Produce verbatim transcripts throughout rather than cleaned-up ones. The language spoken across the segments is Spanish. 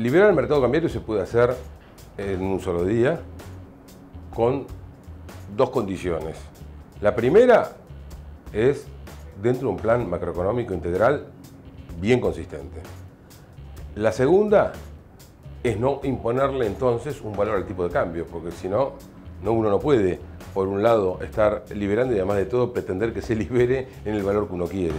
Liberar el mercado cambiario se puede hacer en un solo día con dos condiciones. La primera es dentro de un plan macroeconómico integral bien consistente. La segunda es no imponerle entonces un valor al tipo de cambio, porque si no, no uno no puede, por un lado, estar liberando y además de todo pretender que se libere en el valor que uno quiere.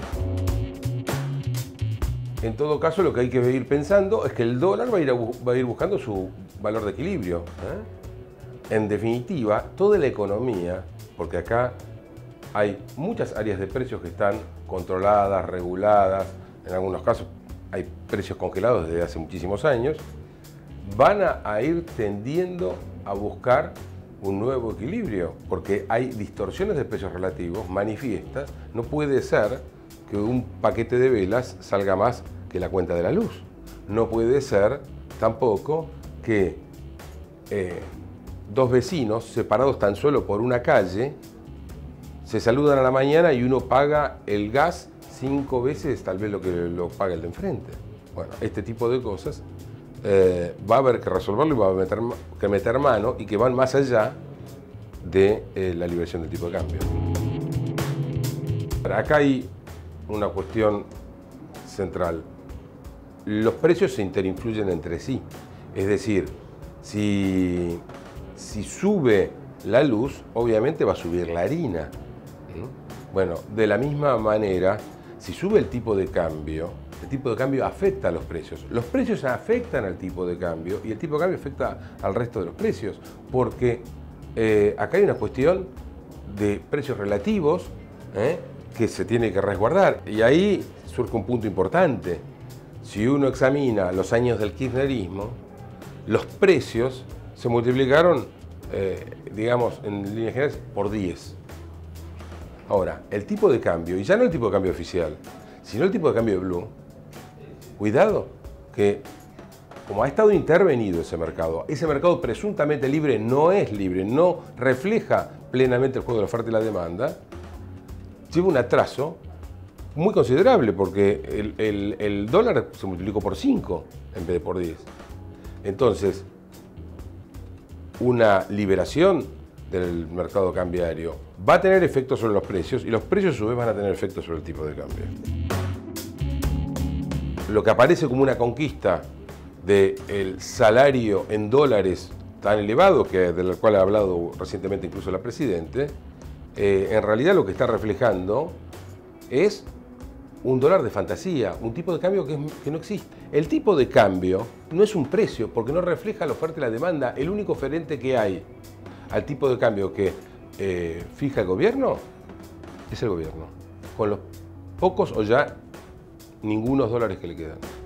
En todo caso, lo que hay que ir pensando es que el dólar va a ir, a, va a ir buscando su valor de equilibrio, ¿eh? En definitiva, toda la economía, porque acá hay muchas áreas de precios que están controladas, reguladas, en algunos casos hay precios congelados desde hace muchísimos años, van a, a ir tendiendo a buscar un nuevo equilibrio, porque hay distorsiones de precios relativos manifiestas. No puede ser que un paquete de velas salga más que la cuenta de la luz. No puede ser tampoco que eh, dos vecinos separados tan solo por una calle se saludan a la mañana y uno paga el gas cinco veces tal vez lo que lo paga el de enfrente. Bueno, este tipo de cosas eh, va a haber que resolverlo y va a meter, que meter mano y que van más allá de eh, la liberación del tipo de cambio. Acá hay una cuestión central. Los precios se interinfluyen entre sí. Es decir, si, si sube la luz, obviamente va a subir la harina. Bueno, de la misma manera, si sube el tipo de cambio, el tipo de cambio afecta a los precios. Los precios afectan al tipo de cambio y el tipo de cambio afecta al resto de los precios, porque eh, acá hay una cuestión de precios relativos ¿eh? que se tiene que resguardar. Y ahí surge un punto importante. Si uno examina los años del kirchnerismo, los precios se multiplicaron, eh, digamos, en líneas generales, por diez. Ahora, el tipo de cambio, y ya no el tipo de cambio oficial, sino el tipo de cambio de blue, cuidado, que como ha estado intervenido ese mercado, ese mercado presuntamente libre no es libre, no refleja plenamente el juego de la oferta y la demanda, lleva un atraso muy considerable, porque el, el, el dólar se multiplicó por cinco en vez de por diez. Entonces, una liberación del mercado cambiario va a tener efectos sobre los precios y los precios a su vez van a tener efectos sobre el tipo de cambio. Lo que aparece como una conquista del salario en dólares tan elevado, que del cual ha hablado recientemente incluso la Presidente, eh, en realidad lo que está reflejando es un dólar de fantasía, un tipo de cambio que, es, que no existe. El tipo de cambio no es un precio porque no refleja la oferta y la demanda. El único oferente que hay al tipo de cambio que eh, fija el gobierno, es el gobierno, con los pocos o ya ningunos dólares que le quedan.